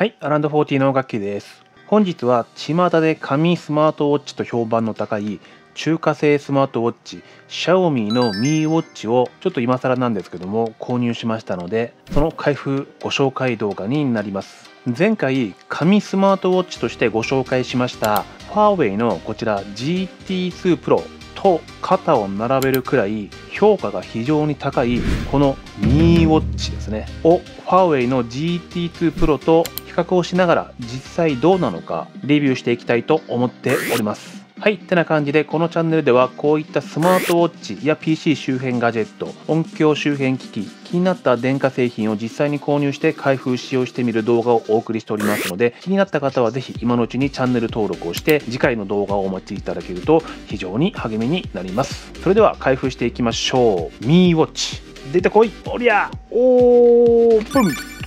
はい、アランド40の楽器です。本日は巷で神スマートウォッチと評判の高い中華製スマートウォッチ、Xiaomi の Mi Watch をちょっと今更なんですけども購入しましたので、その開封ご紹介動画になります。前回神スマートウォッチとしてご紹介しましたファーウェイのこちら GT2 Pro と肩を並べるくらい評価が非常に高いこの Mi Watch ですねをファーウェイの GT2 Pro と比較をしながら実際どうなのかレビューしていきたいと思っております。はい、ってな感じでこのチャンネルではこういったスマートウォッチや PC 周辺ガジェット、音響周辺機器、気になった電化製品を実際に購入して開封使用してみる動画をお送りしておりますので、気になった方はぜひ今のうちにチャンネル登録をして次回の動画をお待ちいただけると非常に励みになります。それでは開封していきましょう。Mi Watch出てこい、おりゃ、おープン、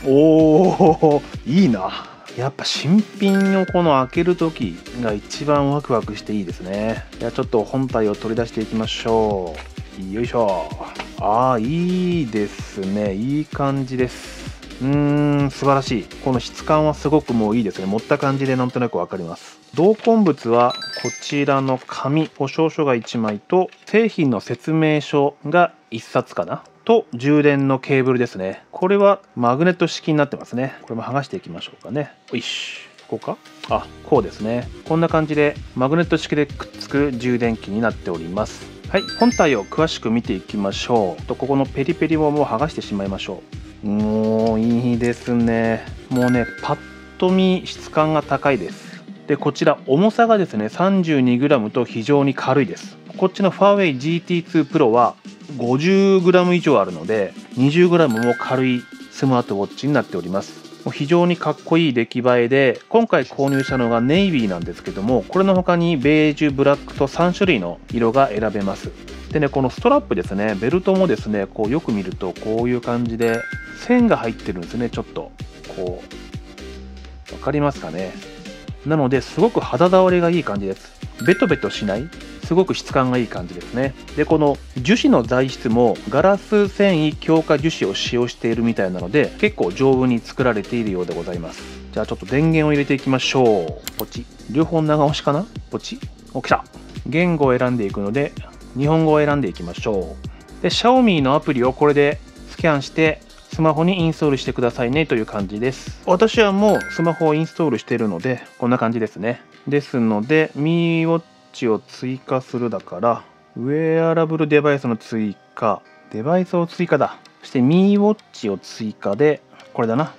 おー、いいな。やっぱ新品をこの開ける時が一番ワクワクしていいですね。じゃあちょっと本体を取り出していきましょう。よいしょ。ああ、いいですね。いい感じです。素晴らしい。この質感はすごくもういいですね。持った感じでなんとなくわかります。同梱物はこちらの紙、保証書が1枚と製品の説明書が1冊かなと、充電のケーブルですね。これはマグネット式になってますね。これも剥がしていきましょうかね。よいしょ。ここか、あ、こうですね。こんな感じでマグネット式でくっつく充電器になっております。はい、本体を詳しく見ていきましょう。とここのペリペリももう剥がしてしまいましょう。もういいですね。もうね、パッと見質感が高いです。でこちら重さがですね 32g と非常に軽いです。こっちのファーウェイ GT2 Pro は 50g 以上あるので 20g も軽いスマートウォッチになっております。非常にかっこいい出来栄えで、今回購入したのがネイビーなんですけども、これの他にベージュ、ブラックと3種類の色が選べます。でね、このストラップですね、ベルトもですね、こうよく見るとこういう感じで線が入ってるんですね。ちょっとこう分かりますかね。なのですごく肌触りがいい感じです。ベトベトしない、すごく質感がいい感じですね。でこの樹脂の材質もガラス繊維強化樹脂を使用しているみたいなので、結構丈夫に作られているようでございます。じゃあちょっと電源を入れていきましょう。ポチ、両方長押しかな。ポチ、お、来た。言語を選んでいくので日本語を選んでいきましょう。で Xiaomi のアプリをこれでスキャンしてスマホにインストールしてくださいねという感じです。私はもうスマホをインストールしているのでこんな感じですね。ですので Mi Watch を追加する、だからウェアラブルデバイスの追加、デバイスを追加だ。そして Mi Watch を追加で、これだな。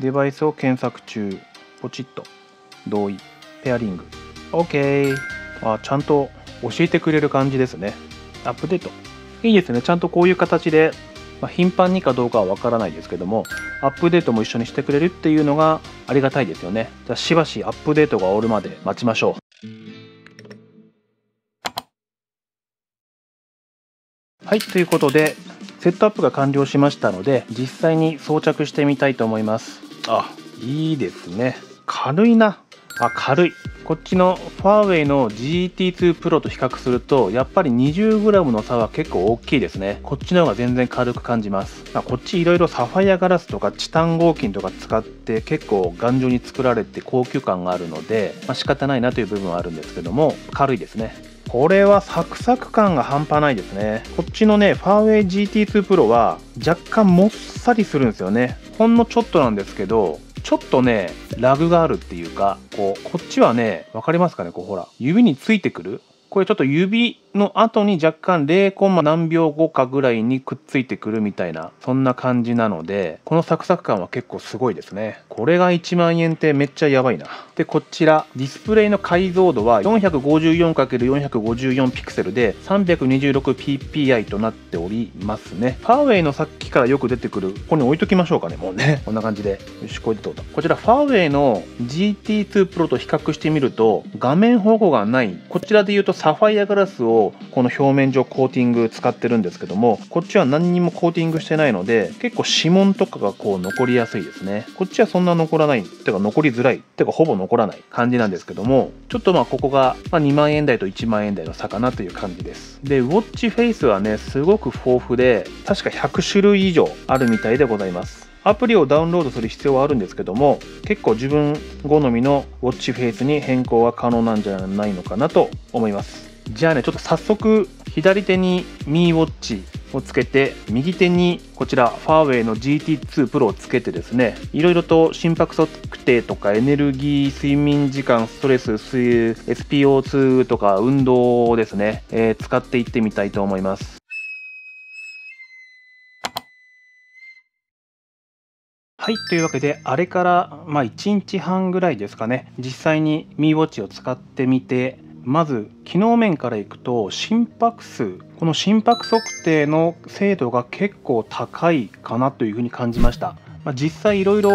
デバイスを検索中、ポチッと同意、ペアリング、 OK。 あ、ちゃんと教えてくれる感じですね。アップデートいいですね。ちゃんとこういう形で、まあ、頻繁にかどうかはわからないですけども、アップデートも一緒にしてくれるっていうのがありがたいですよね。じゃあしばしアップデートが終わるまで待ちましょう。はい、ということでセットアップが完了しましたので、実際に装着してみたいと思います。あ、いいですね。軽いなあ、軽い。こっちのファーウェイの GT2 Pro と比較するとやっぱり 20g の差は結構大きいですね。こっちの方が全然軽く感じます。こっちいろいろサファイアガラスとかチタン合金とか使って結構頑丈に作られて高級感があるので、まあ、仕方ないなという部分はあるんですけども、軽いですね。これはサクサク感が半端ないですね。こっちのねファーウェイ GT2 Pro は若干もっさりするんですよね。ほんのちょっとなんですけど、ちょっとねラグがあるっていうか、こっちはね、分かりますかね、こうほら指についてくる、これちょっと指の後に若干0コンマ何秒後かぐらいにくっついてくるみたいな、そんな感じなので、このサクサク感は結構すごいですね。これが1万円ってめっちゃやばいな。でこちらディスプレイの解像度は 454×454 ピクセルで 326ppi となっておりますね。ファーウェイのさっきからよく出てくる、ここに置いときましょうかね、もうねこんな感じで、よし、これでどうだ。こちらファーウェイの GT2 Pro と比較してみると画面保護がない、こちらで言うとサファイアガラスをこの表面上コーティング使ってるんですけども、こっちは何にもコーティングしてないので結構指紋とかがこう残りやすいですね。こっちはそんな残らないっていうか、残りづらいっていうかほぼ残らない感じなんですけども、ちょっとまあここが2万円台と1万円台の差かなという感じです。でウォッチフェイスはねすごく豊富で、確か100種類以上あるみたいでございます。アプリをダウンロードする必要はあるんですけども、結構自分好みのウォッチフェイスに変更は可能なんじゃないのかなと思います。じゃあね、ちょっと早速左手に Mi Watch をつけて、右手にこちらファーウェイの GT2 Pro をつけてですね、いろいろと心拍測定とかエネルギー、睡眠時間、ストレス、SPO2 とか運動をですね、使っていってみたいと思います。はい、というわけで、あれから1日半ぐらいですかね、実際に Mi Watch を使ってみて、まず機能面からいくと、心拍数、この心拍測定の精度が結構高いかなというふうに感じました。実際いろいろ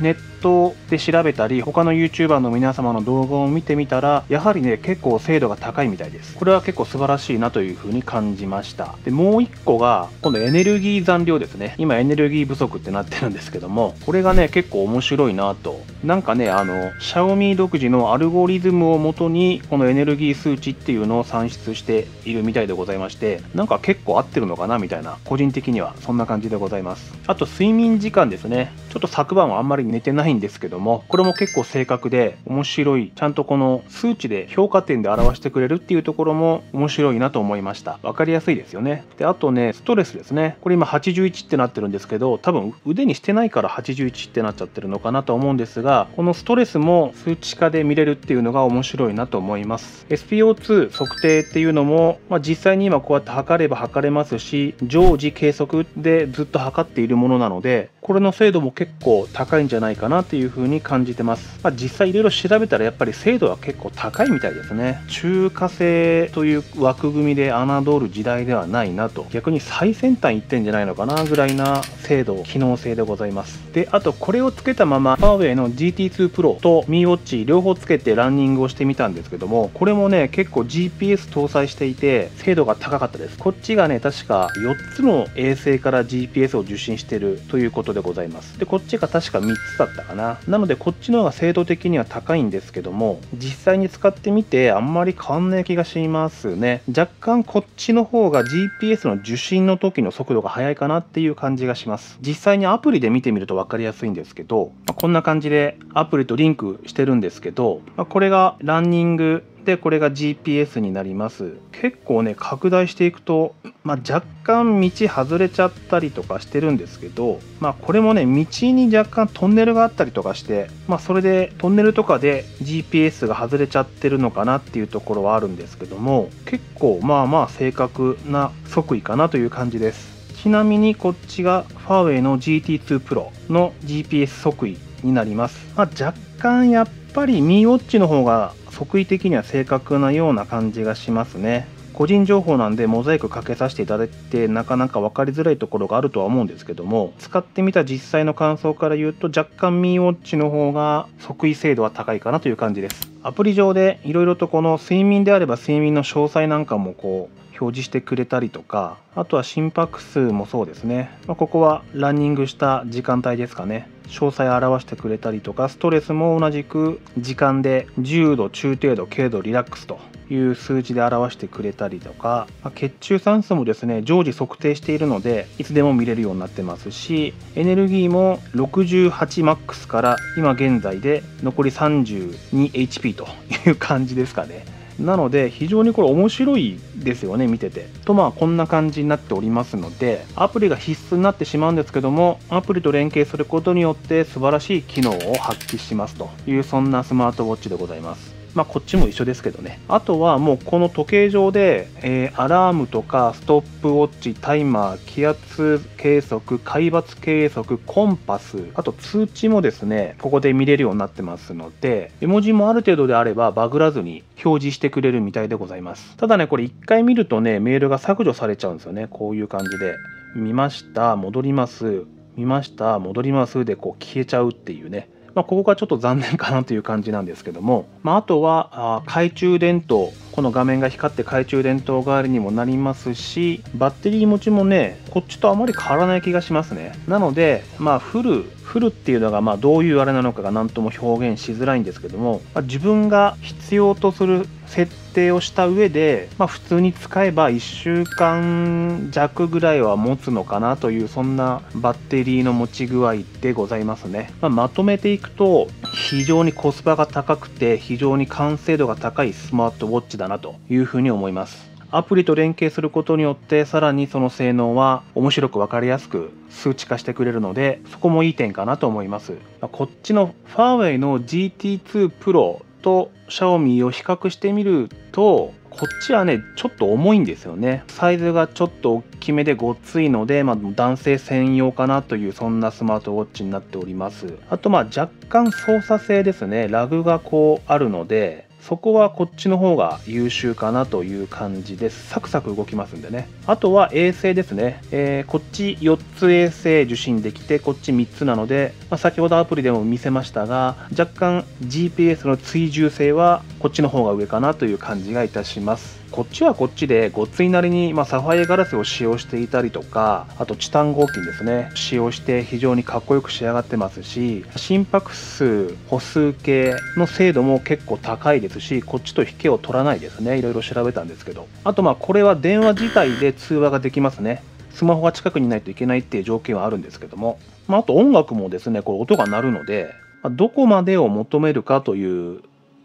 ネットで調べたり、他の YouTuber の皆様の動画を見てみたら、やはりね、結構精度が高いみたいです。これは結構素晴らしいなというふうに感じました。で、もう一個が今度エネルギー残量ですね。今エネルギー不足ってなってるんですけども、これがね結構面白いなと。なんかね、Xiaomi 独自のアルゴリズムをもとにこのエネルギー数値っていうのを算出しているみたいでございまして、なんか結構合ってるのかなみたいな、個人的にはそんな感じでございます。あと睡眠時間ですね。ちょっと昨晩はあんまり寝てないんですけども、これも結構正確で面白い、ちゃんとこの数値で評価点で表してくれるっていうところも面白いなと思いました。分かりやすいですよね。で、あとね、ストレスですね。これ今81ってなってるんですけど、多分腕にしてないから81ってなっちゃってるのかなと思うんですが、このストレスも数値化で見れるっていうのが面白いなと思います。 SPO2 測定っていうのも、実際に今こうやって測れば測れますし、常時計測でずっと測っているものなので、これの精度も結構高いんじゃないかなっていう風に感じてます。実際いろいろ調べたら、やっぱり精度は結構高いみたいですね。中華製という枠組みで侮る時代ではないなと、逆に最先端いってんじゃないのかなぐらいな精度、機能性でございます。で、あとこれをつけたままファーウェイの GT2 Pro と Mi Watch 両方つけてランニングをしてみたんですけども、これもね結構 GPS 搭載していて精度が高かったです。こっちがね確か4つの衛星から GPS を受信してるということでございます。で、こっちが確か3つだったかな。なのでこっちの方が精度的には高いんですけども、実際に使ってみてあんまり変わんない気がしますね。若干こっちの方が GPS の受信の時の速度が速いかなっていう感じがします。実際にアプリで見てみると分かりやすいんですけど、こんな感じでアプリとリンクしてるんですけど、これがランニングで、これが GPS になります。結構ね拡大していくと、若干道外れちゃったりとかしてるんですけど、これもね道に若干トンネルがあったりとかして、それでトンネルとかで GPS が外れちゃってるのかなっていうところはあるんですけども、結構正確な測位かなという感じです。ちなみにこっちがファーウェイの GT2 Pro の GPS 測位になります。若干やっぱり Mi Watch の方が測位的には正確なような感じがしますね。個人情報なんでモザイクかけさせていただいて、なかなか分かりづらいところがあるとは思うんですけども、使ってみた実際の感想から言うと、若干 Mi Watch の方が測位精度は高いかなという感じです。アプリ上でいろいろとこの睡眠であれば睡眠の詳細なんかもこう表示してくれたりとか、あとは心拍数もそうですね。ここはランニングした時間帯ですかね。詳細を表してくれたりとか、ストレスも同じく時間で重度、中程度、軽度、リラックスという数値で表してくれたりとか、血中酸素もですね常時測定しているのでいつでも見れるようになってますし、エネルギーも68マックスから今現在で残り 32HP という感じですかね。なので非常にこれ面白いですよね、見てて。とこんな感じになっておりますので、アプリが必須になってしまうんですけども、アプリと連携することによって素晴らしい機能を発揮しますという、そんなスマートウォッチでございます。こっちも一緒ですけどね。あとはもうこの時計上で、アラームとかストップウォッチ、タイマー、気圧計測、海抜計測、コンパス、あと通知もですねここで見れるようになってますので、絵文字もある程度であればバグらずに表示してくれるみたいでございます。ただねこれ1回見るとねメールが削除されちゃうんですよね。こういう感じで見ました戻ります見ました戻りますでこう消えちゃうっていうね、ここがちょっと残念かなという感じなんですけども、あとは懐中電灯、この画面が光って懐中電灯代わりにもなりますし、バッテリー持ちもねこっちとあまり変わらない気がしますね。なのでフルフルっていうのがまあどういうあれなのかが何とも表現しづらいんですけども、自分が必要とする設定をした上で、普通に使えば1週間弱ぐらいは持つのかなという、そんなバッテリーの持ち具合でございますね。まとめていくと、非常にコスパが高くて非常に完成度が高いスマートウォッチだなというふうに思います。アプリと連携することによって、さらにその性能は面白く分かりやすく数値化してくれるので、そこもいい点かなと思います。こっちのファーウェイの GT2 Pro と Xiaomi を比較してみると、こっちはねちょっと重いんですよね。サイズがちょっと大きめでごっついので、男性専用かなという、そんなスマートウォッチになっております。あと若干操作性ですね、ラグがこうあるので、そこはこっちの方が優秀かなという感じです。サクサク動きますんでね。あとは衛星ですね、こっち4つ衛星受信できて、こっち3つなので、先ほどアプリでも見せましたが、若干 GPS の追従性はこっちの方が上かなという感じがいたします。こっちはこっちでごっついなりに、サファイアガラスを使用していたりとか、あとチタン合金ですね、使用して非常にかっこよく仕上がってますし、心拍数歩数計の精度も結構高いですし、こっちと引けを取らないですね。いろいろ調べたんですけど、あとこれは電話自体で通話ができますね。スマホが近くにないといけないっていう条件はあるんですけども、あと音楽もですね、これ音が鳴るので、どこまでを求めるかという、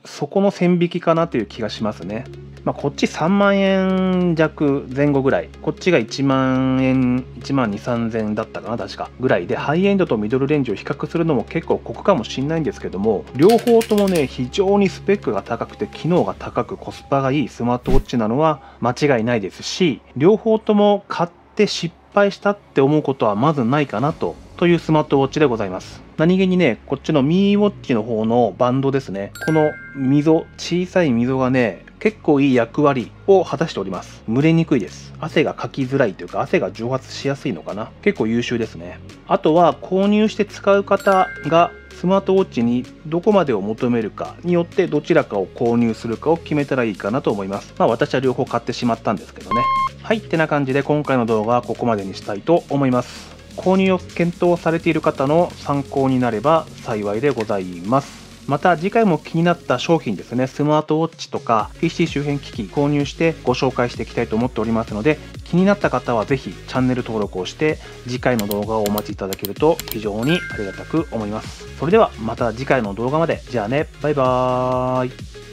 そこの線引きかなという気がしますね。こっち3万円弱前後ぐらい、こっちが1万円1万2、3000だったかな確かぐらいで、ハイエンドとミドルレンジを比較するのも結構酷かもしれないんですけども、両方ともね非常にスペックが高くて機能が高くコスパがいいスマートウォッチなのは間違いないですし、両方とも買って失敗したって思うことはまずないかなというスマートウォッチでございます。何気にね、こっちのミーウォッチの方のバンドですね、この溝、小さい溝がね結構いい役割を果たしております。蒸れにくいです。汗がかきづらいというか、汗が蒸発しやすいのかな。結構優秀ですね。あとは購入して使う方がスマートウォッチにどこまでを求めるかによって、どちらかを購入するかを決めたらいいかなと思います。私は両方買ってしまったんですけどね。はい、ってな感じで今回の動画はここまでにしたいと思います。購入を検討されている方の参考になれば幸いでございます。また次回も気になった商品ですね、スマートウォッチとか PC 周辺機器購入してご紹介していきたいと思っておりますので、気になった方はぜひチャンネル登録をして次回の動画をお待ちいただけると非常にありがたく思います。それではまた次回の動画まで。じゃあね、バイバーイ。